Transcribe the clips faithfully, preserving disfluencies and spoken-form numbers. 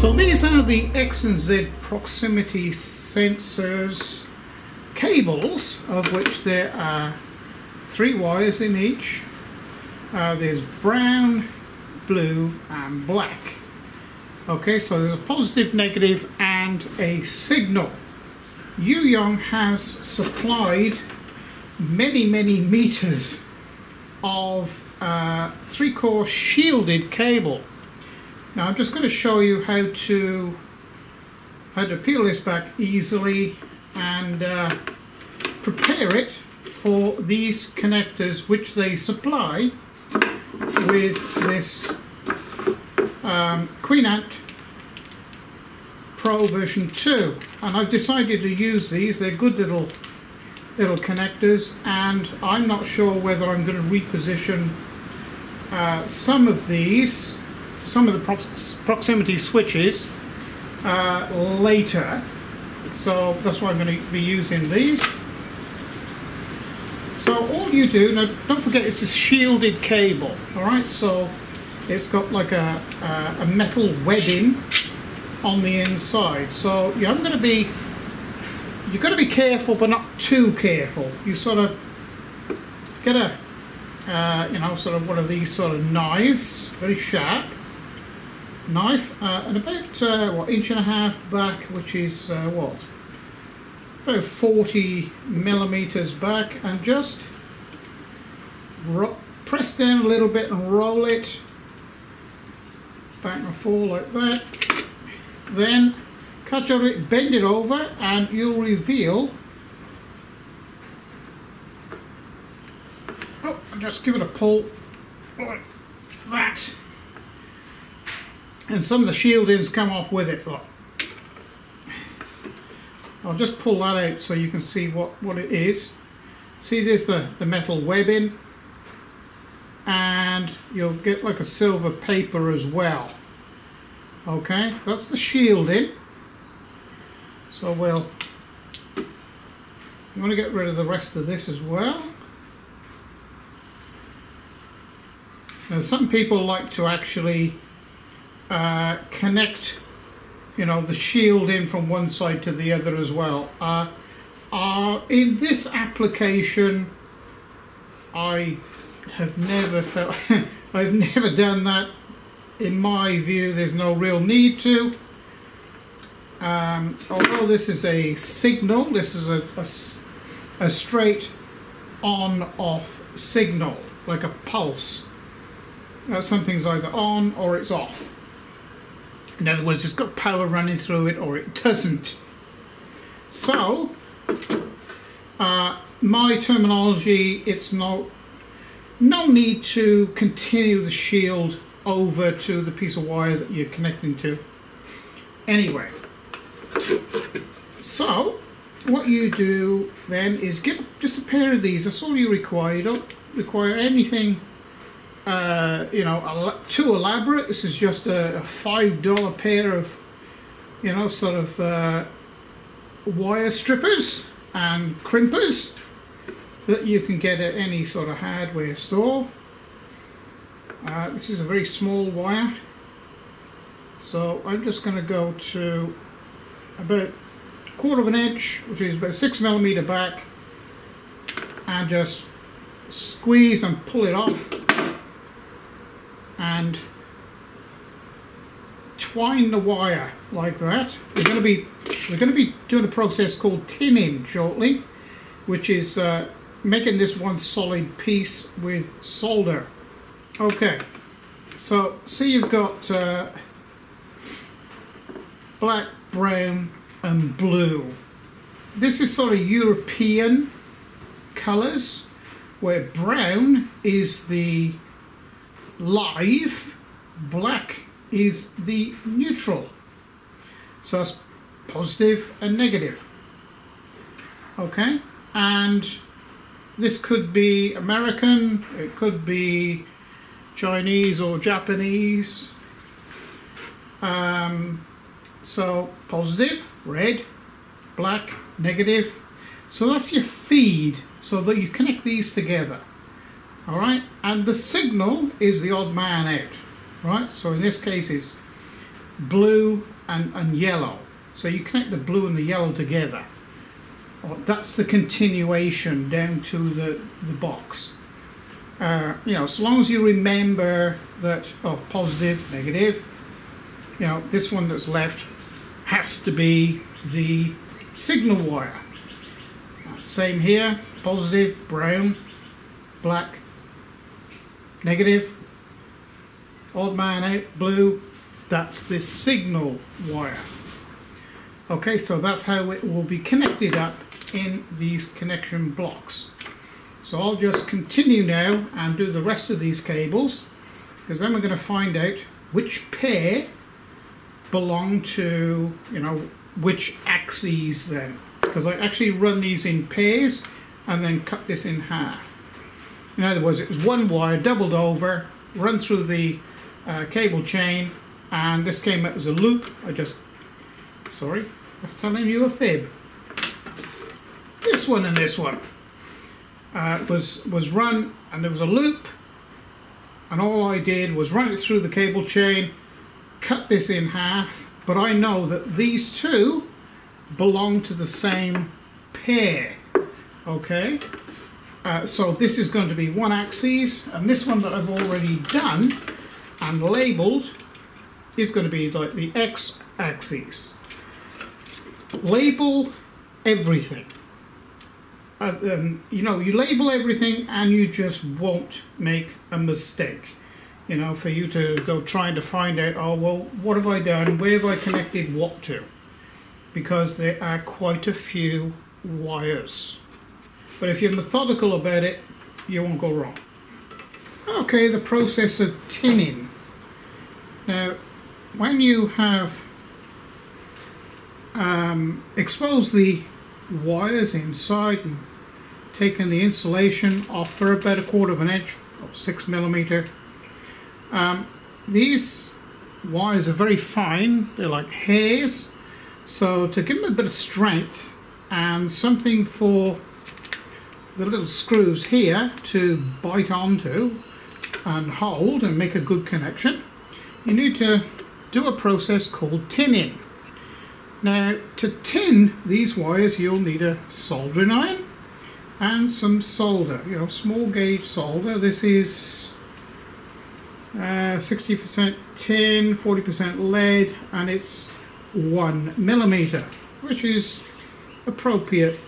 So these are the X and Z proximity sensors cables, of which there are three wires in each. Uh, there's brown, blue and black. Okay, so there's a positive, negative and a signal. Yu-Yong has supplied many many meters of uh, three-core shielded cable. Now I'm just going to show you how to how to peel this back easily and uh, prepare it for these connectors, which they supply with this um, Queenant Pro version two, and I've decided to use these. They're good little little connectors, and I'm not sure whether I'm going to reposition uh, some of these, some of the prox proximity switches uh, later, so that's why I'm going to be using these. So all you do, now don't forget it's a shielded cable, alright, so it's got like a, a, a metal webbing on the inside, so yeah, I'm going to be you've got to be careful, but not too careful. You sort of get a, uh, you know, sort of one of these sort of knives, very sharp knife, uh, and about uh, what inch and a half back, which is uh, what about forty millimeters back, and just ro press down a little bit and roll it back and forth like that. Then catch on it, bend it over, and you'll reveal. Oh, just give it a pull like that. And some of the shieldings come off with it. Look. I'll just pull that out so you can see what, what it is. See, there's the, the metal webbing, and you'll get like a silver paper as well. Okay, that's the shielding. So we'll, you want to get rid of the rest of this as well. Now some people like to actually uh, connect, you know, the shielding from one side to the other as well. Uh, uh, in this application, I have never felt, I've never done that. In my view, there's no real need to. Um, although this is a signal, this is a, a, a straight on-off signal, like a pulse. Now, something's either on or it's off. In other words, it's got power running through it or it doesn't. So, uh, my terminology, it's no, no need to continue the shield over to the piece of wire that you're connecting to. Anyway, so what you do then is get just a pair of these. That's all you require. You don't require anything, uh, you know, too elaborate. This is just a, a five dollar pair of, you know, sort of uh, wire strippers and crimpers that you can get at any sort of hardware store. Uh, this is a very small wire, so I'm just going to go to about a quarter of an inch, which is about six millimeter back, and just squeeze and pull it off and twine the wire like that. We're going to be we're going to be doing a process called tinning shortly, which is uh, making this one solid piece with solder. Okay, so see, you've got uh, black, brown and blue. This is sort of European colours, where brown is the live, black is the neutral. So that's positive and negative. Okay, and this could be American, it could be Chinese or Japanese. Um, So positive, red, black, negative. So that's your feed, so that you connect these together. Alright, and the signal is the odd man out. Right, so in this case it's blue and, and yellow. So you connect the blue and the yellow together. That's the continuation down to the, the box. Uh, you know, so long as you remember that, oh, positive, negative, you know, this one that's left has to be the signal wire. Same here, positive, brown, black, negative, odd man out, blue, that's the signal wire. Okay, so that's how it will be connected up in these connection blocks. So I'll just continue now and do the rest of these cables, because then we're going to find out which pair belong to, you know, which axes then. Because I actually run these in pairs and then cut this in half. In other words, it was one wire doubled over, run through the uh, cable chain, and this came out as a loop. I just, sorry, that's telling you a fib. This one and this one uh, was, was run, and there was a loop, and all I did was run it through the cable chain, cut this in half, but I know that these two belong to the same pair. Okay, uh, so this is going to be one axis, and this one that I've already done and labeled is going to be like the X axis. Label everything. Uh, um, you know, you label everything and you just won't make a mistake. You know, for you to go trying to find out, oh well, what have I done, where have I connected what to? Because there are quite a few wires. But if you're methodical about it, you won't go wrong. Okay, the process of tinning. Now, when you have um, exposed the wires inside and taken the insulation off for about a quarter of an inch, or six millimeter, um, these wires are very fine, they're like hairs. So to give them a bit of strength and something for the little screws here to bite onto and hold and make a good connection, you need to do a process called tinning. Now, to tin these wires, you'll need a soldering iron and some solder, you know, small gauge solder. This is sixty percent uh, tin, forty percent lead, and it's one millimeter, which is appropriate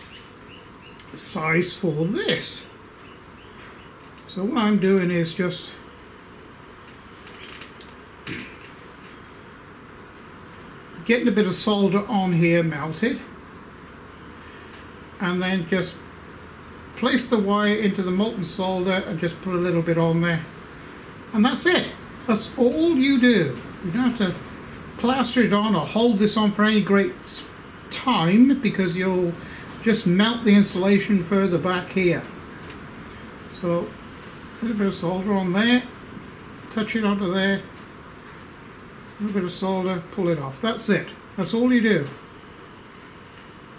size for this. So what I'm doing is just getting a bit of solder on here melted, and then just place the wire into the molten solder and just put a little bit on there, and that's it. That's all you do. You don't have to plaster it on or hold this on for any great time, because you'll just melt the insulation further back here. So a little bit of solder on there, touch it onto there, a little bit of solder, pull it off. That's it. That's all you do.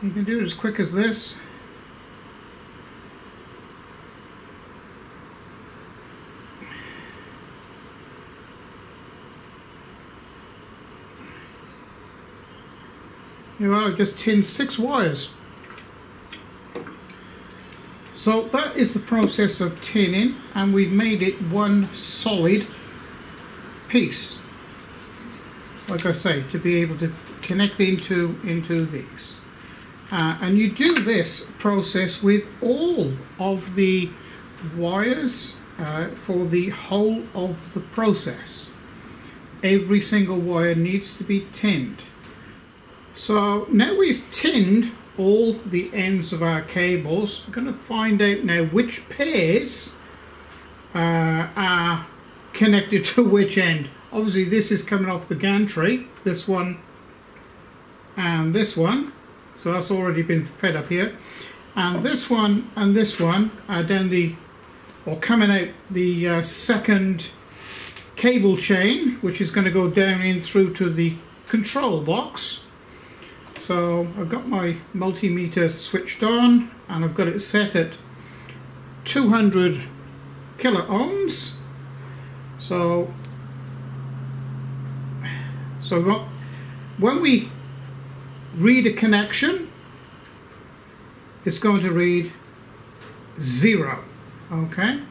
You can do it as quick as this. Well, I've just tinned six wires. So that is the process of tinning, and we've made it one solid piece, like I say, to be able to connect into into these. Uh, and you do this process with all of the wires uh, for the whole of the process. Every single wire needs to be tinned. So now we've tinned all the ends of our cables, we're going to find out now which pairs uh, are connected to which end. Obviously this is coming off the gantry, this one and this one, so that's already been fed up here, and this one and this one are down the, or coming out the uh, second cable chain, which is going to go down in through to the control box. So I've got my multimeter switched on, and I've got it set at two hundred kilo ohms. So So what, when we read a connection, it's going to read zero, okay?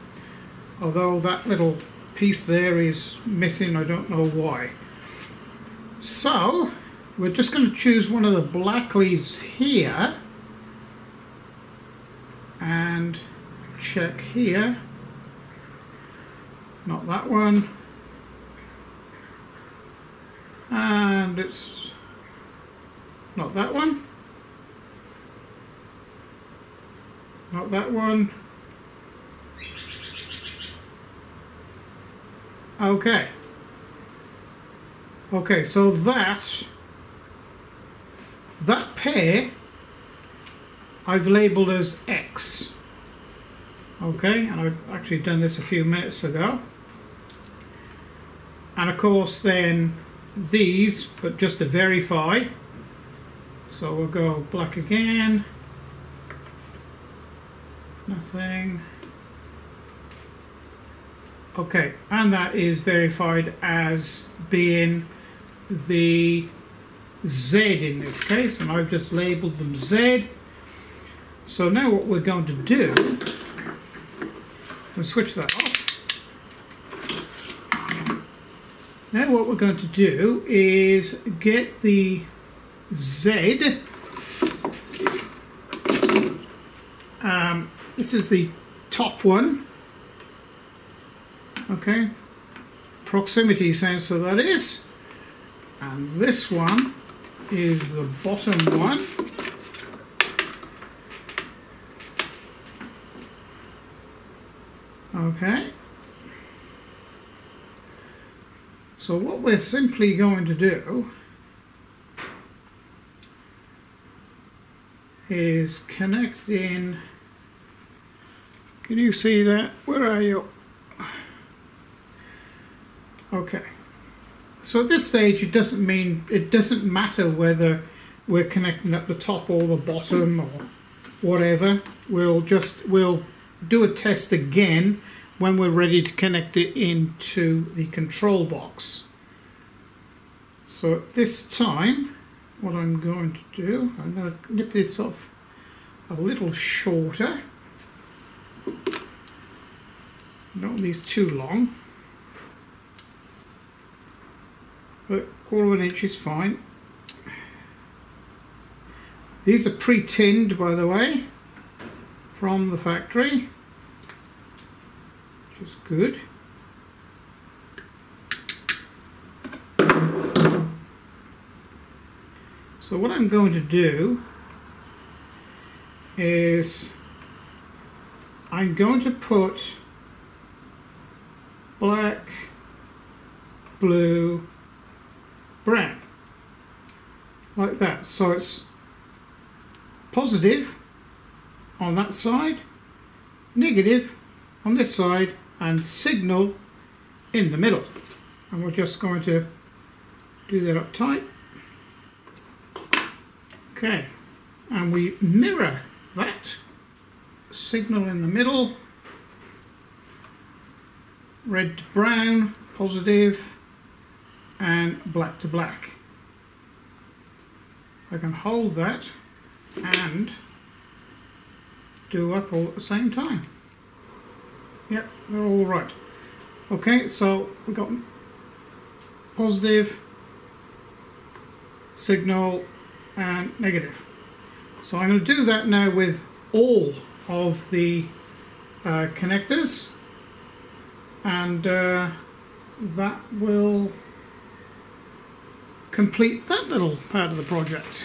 Although that little piece there is missing, I don't know why. So we're just going to choose one of the black leaves here and check here. Not that one. And it's not that one. Not that one. Okay. Okay, so that, that pair I've labelled as X. Okay, and I've actually done this a few minutes ago. And of course then these, but just to verify, so we'll go black again, nothing. Okay, and that is verified as being the Z in this case, and I've just labelled them Z. So now what we're going to do, we'll switch that off. Now what we're going to do is get the Z. Um, this is the top one. Okay, proximity sensor that is, and this one is the bottom one. Okay, so what we're simply going to do is connect in. Can you see that? Where are you? Okay, so at this stage it doesn't mean, it doesn't matter whether we're connecting up the top or the bottom or whatever. We'll just, we'll do a test again when we're ready to connect it into the control box. So at this time, what I'm going to do, I'm going to nip this off a little shorter. Don't leave too long. But quarter of an inch is fine. These are pre-tinned, by the way, from the factory, which is good. So what I'm going to do is I'm going to put black, blue, brown, like that. So it's positive on that side, negative on this side, and signal in the middle. And we're just going to do that up tight. Okay, and we mirror that signal in the middle, red to brown, positive, and black to black. I can hold that and do up all at the same time. Yep, they're all right. Okay, so we've got positive, signal, and negative. So I'm going to do that now with all of the uh, connectors, and uh, that will complete that little part of the project.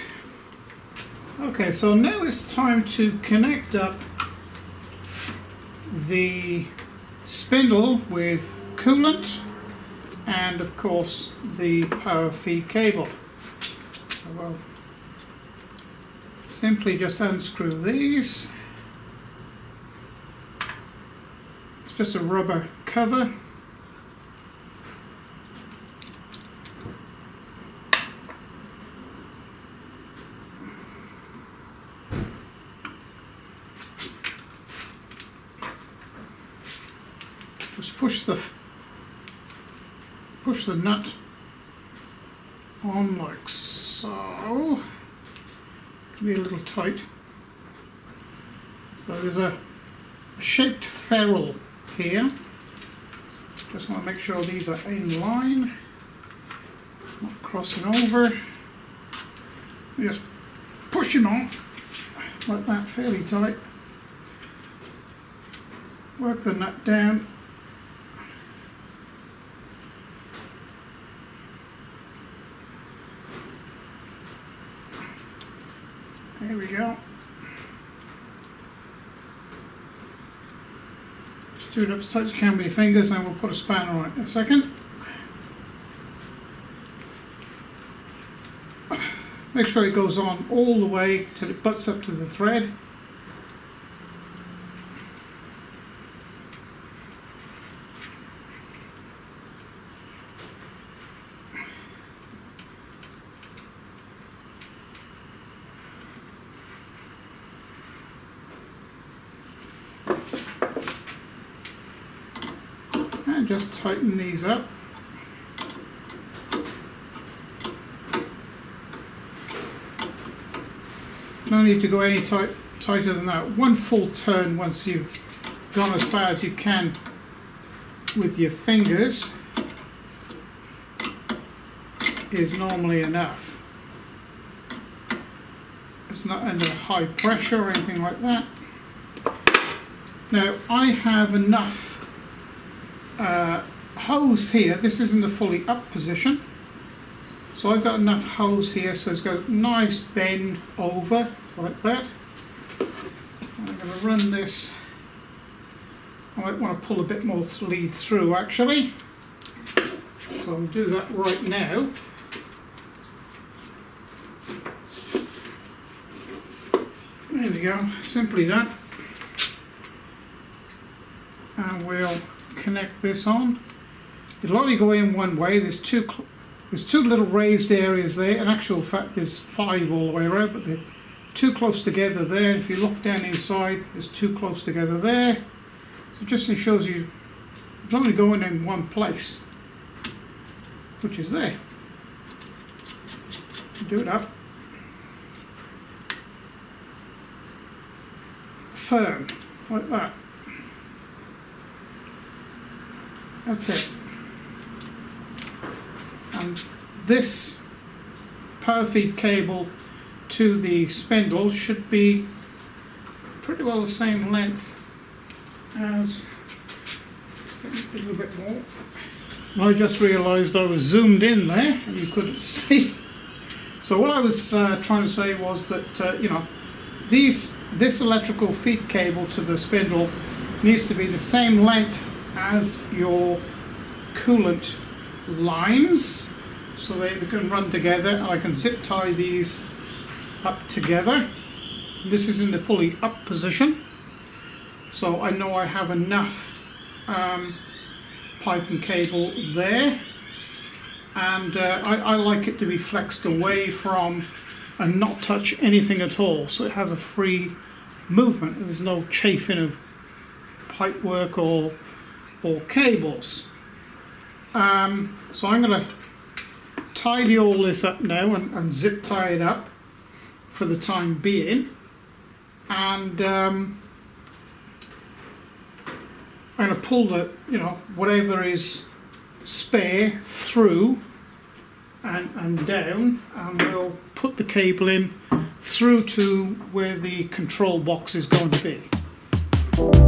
Okay, so now it's time to connect up the spindle with coolant and of course the power feed cable. So we'll simply just unscrew these. It's just a rubber cover. Just push the push the nut on like so. Can be a little tight. So there's a, a shaped ferrule here. Just want to make sure these are in line, not crossing over. We're just pushing on like that, fairly tight. Work the nut down. There we go. Just do it up as tight as you can with your fingers, and we'll put a spanner on it in a second. Make sure it goes on all the way till it butts up to the thread. And just tighten these up. No need to go any tight, tighter than that. One full turn once you've gone as far as you can with your fingers is normally enough. It's not under high pressure or anything like that. Now I have enough Uh, hose here. This isn't a fully up position, so I've got enough hose here, so it's got a nice bend over like that. I'm going to run this. I might want to pull a bit more lead through actually, so I'll do that right now. There we go, simply done. And we'll connect this on. It'll only go in one way. There's two there's two little raised areas there. In actual fact there's five all the way around, but they're too close together there. If you look down inside, it's too close together there. So just it shows you it's only going in one place, which is there. Do it up. Firm, like that. That's it. And this power feed cable to the spindle should be pretty well the same length as a little bit more. I just realised I was zoomed in there and you couldn't see. So what I was uh, trying to say was that uh, you know, these this electrical feed cable to the spindle needs to be the same length as your coolant lines, so they can run together. I can zip tie these up together. This is in the fully up position, so I know I have enough um, pipe and cable there. And uh, I, I like it to be flexed away from and not touch anything at all, so it has a free movement. There's no chafing of pipe work or or cables. Um, so I'm going to tidy all this up now and, and zip tie it up for the time being, and um, I'm going to pull the, you know, whatever is spare through and, and down, and we'll put the cable in through to where the control box is going to be.